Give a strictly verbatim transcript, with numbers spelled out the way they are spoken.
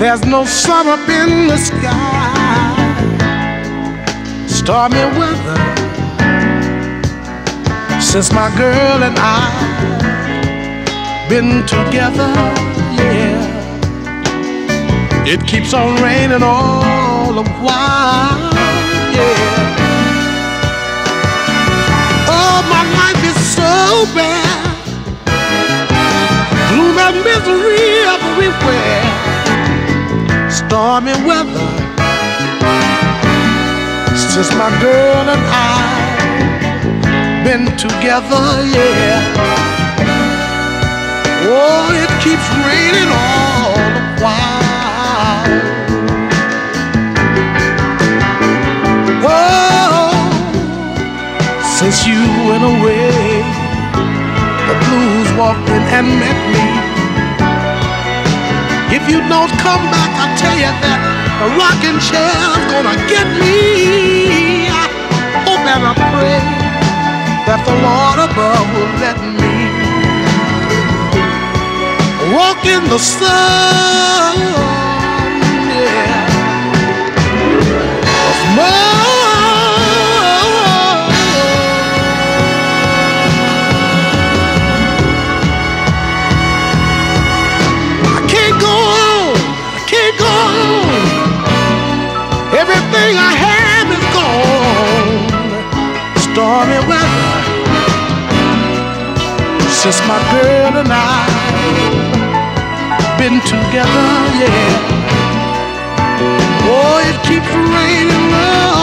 There's no sun up in the sky. Stormy weather since my girl and I been together, yeah. It keeps on raining all the while, yeah. Oh, my life is so bad, gloom and misery everywhere. Stormy weather since my girl and I been together, yeah. Oh, it keeps raining all the while. Oh, since you went away, the blues walked in and met me. If you don't come back, I tell you that a rocking chair's gonna get me. I hope and I pray that the Lord above will let me walk in the sun, yeah. 'Cause more I can't go on, I can't go on. Everything I have is gone. Stormy weather since my girl and I been together, yeah. Oh, it keeps raining, love.